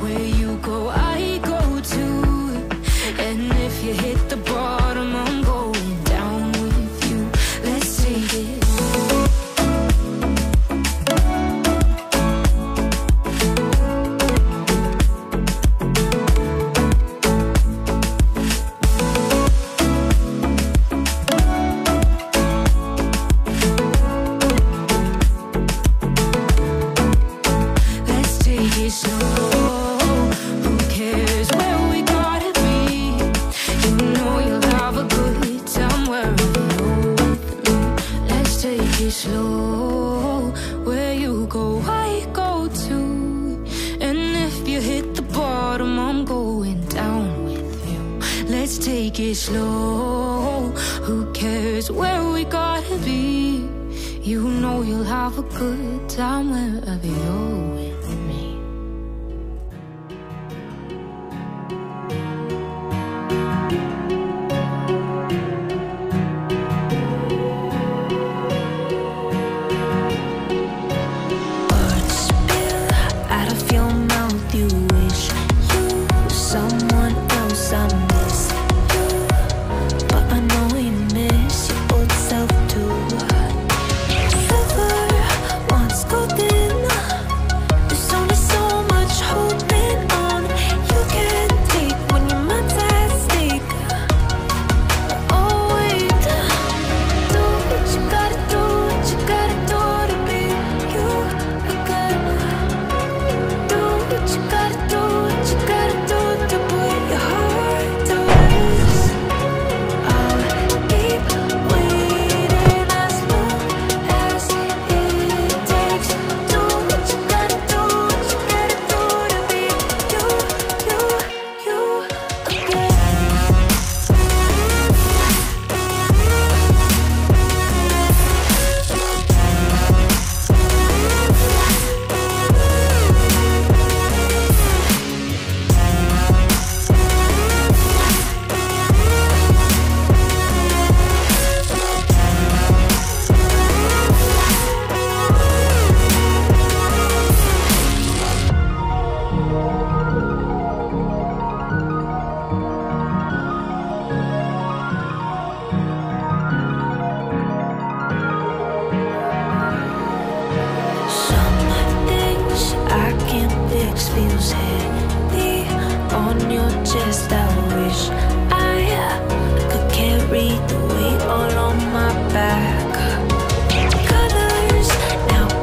where you go, I go too. And if you hit the bottom, I'm going down with you. Let's take it. Slow, where you go, I go too. And if you hit the bottom, I'm going down with you. Let's take it slow, who cares where we gotta be? You know you'll have a good time wherever you're with me. Feels heavy on your chest. I wish I could carry the weight all on my back. Colors now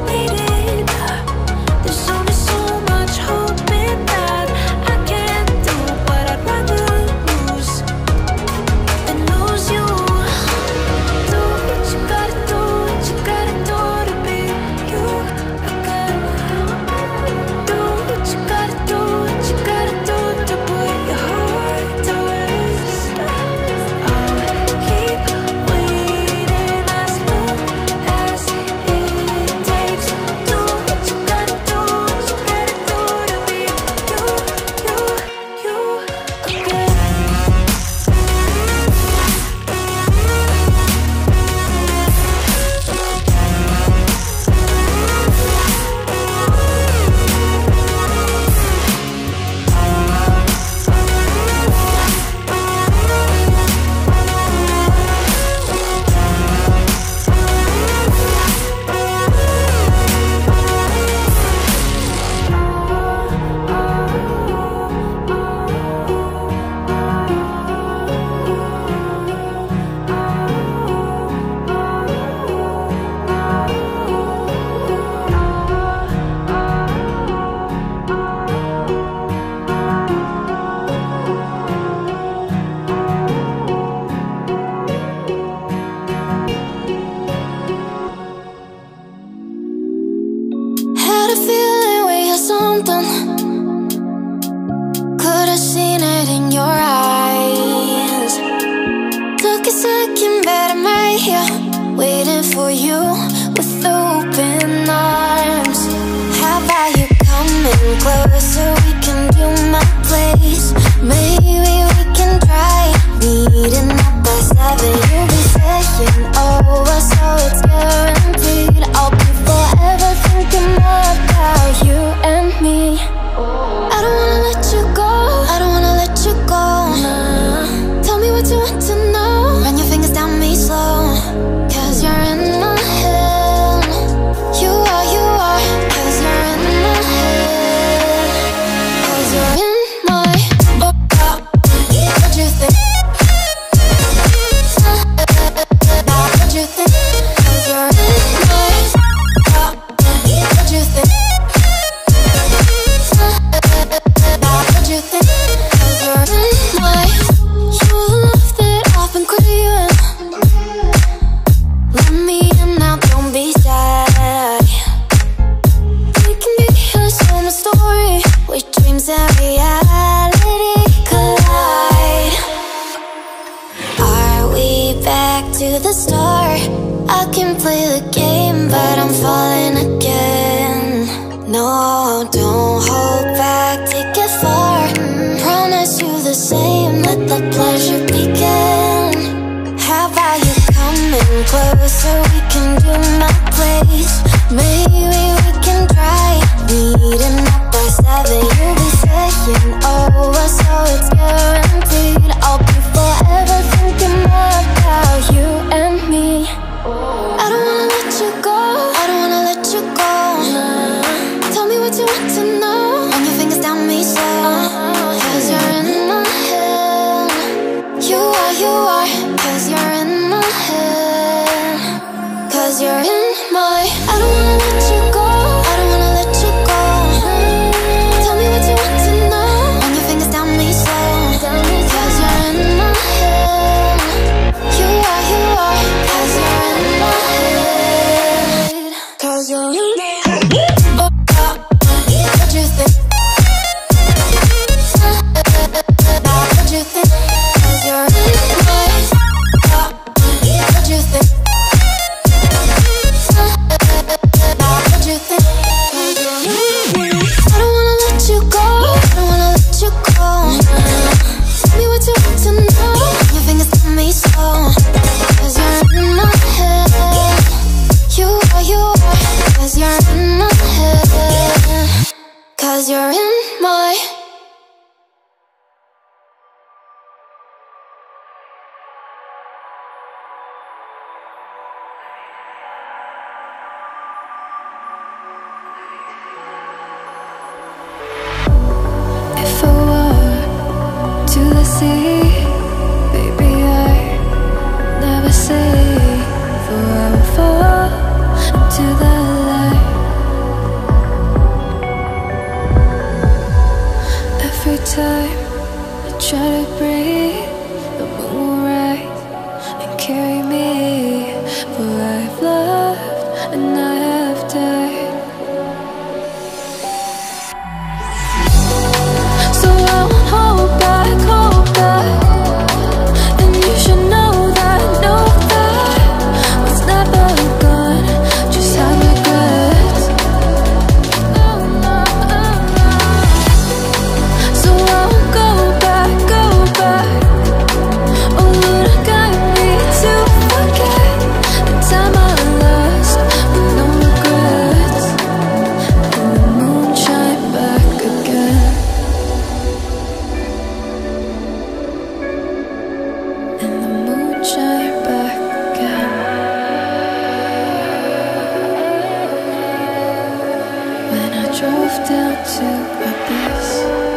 Maybe we can try meeting up by 7. You'll be saying over, so it's guaranteed. I'll be forever thinking more about you and me. I don't wanna let you go, I don't wanna let you go, nah. Tell me what you want to know, run your fingers down me slow. Cause you're in my head, you are, cause you're in my head, cause you're in my what you think, what you think, cause you're in my what you think, what you think, cause you're in my. You left it off and quit you. Let me in now, don't be shy. We can be here, so my story, with dreams and reality collide. Are we back to the start? I can play the game, but I'm falling again. No, don't hold back, take it far. Promise you the same, let the pleasure begin. How about you coming closer? We can do my place. Maybe we can try meeting up by 7. You'll be saying over, so it's guaranteed. I'll be forever thinking more about you and me. I don't wanna let you go, I don't wanna let you go, nah. Tell me what you want to know, run your fingers down me slow. Cause you're in my head, you are, cause you're in my head, cause you're in my. I don't wanna let you go, I don't wanna let you go, tell me what you want to know, run your fingers down me slow. Cause you're in my head, you are, cause you're in my head, cause you're in my head. What you think, what you think, cause you're in my. What you think, what you think, cause you're in my. I don't wanna let you go, I don't wanna let you go, tell me what you want to know, run your fingers down me slow. Cause you're in my head, you are, cause you're in my head, cause you're in my. If I were to the sea, baby, I'd never say, for I would fall into the light. Every time I try to breathe, the moon will rise and carry me, for I have loved and I have died. So I won't hold back, and you should know that, it's never gone, just have regrets. So I won't go back, oh Lord, I got me to forget the time I lost, with no regrets, and the moonshine back again. And the moon shine back again. When I drove down to abyss.